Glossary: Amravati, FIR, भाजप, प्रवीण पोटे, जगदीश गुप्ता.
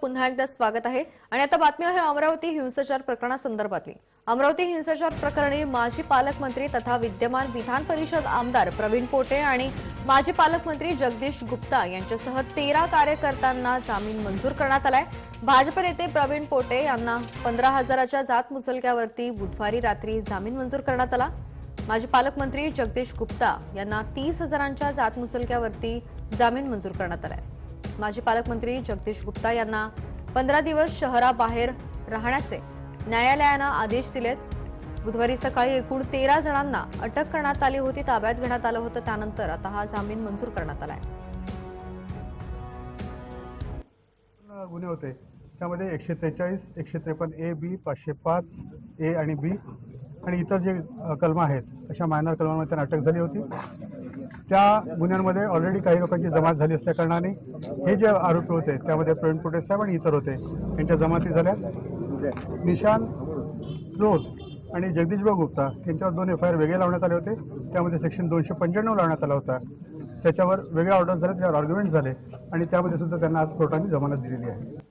पुन्हा एकदा स्वागत आहे। आता बातमी आहे अमरावती हिंसाचार प्रकरणासंदर्भातली। अमरावती हिंसाचार प्रकरणी माजी पालकमंत्री तथा विद्यमान विधान परिषद आमदार प्रवीण पोटे आणि माजी पालकमंत्री जगदीश गुप्ता यांच्यासह 13 कार्यकर्त्यांना जामीन मंजूर करण्यात आलाय। भाजप नेते प्रवीण पोटे यांना 15,000 जात मुचलक्यावरती बुधवारी रात्री जामीन मंजूर करण्यात आला। माजी पालकमंत्री जगदीश गुप्ता यांना 30,000 जात मुचलक्यावरती जामीन मंजूर करण्यात आलाय। माजी पालकमंत्री जगदीश गुप्ता यांना 15 दिवस शहराबाहेर राहण्याचे न्यायालयाने आदेश दिलेत। बुधवारी सकाळी एकूण 13 जणांना अटक करण्यात आली होती, ताब्यात घेण्यात आलं होतं। त्यानंतर आता हा जामीन मंजूर करण्यात आलाय। गुन्हे होते त्यामध्ये 143, 153 ए, बी, 505 ए आणि बी आणि इतर जे कलम आहेत अशा मायनर कलमांमध्ये अटक झाली होती। त्या गुन्ह्यांमध्ये ऑलरेडी काही लोकांची जमात झाली असल्या कारणाने हे जे आरोपी होते त्यामध्ये प्रवीण पोटे साहेब आणि इतर होते, त्यांच्या जमाती झाल्या। निशान जोत आणि जगदीशभाऊ गुप्ता यांच्यावर 2 FIR वेगळे लावण्यात आले होते। त्यामध्ये सेक्शन 295 लावण्यात आला होता, त्याच्यावर वेगळ्या ऑर्डर झाले, त्याच्यावर आर्ग्युमेंट झाले आणि त्यामध्ये सुद्धा त्यांना आज कोर्टाने जमानत दिलेली आहे।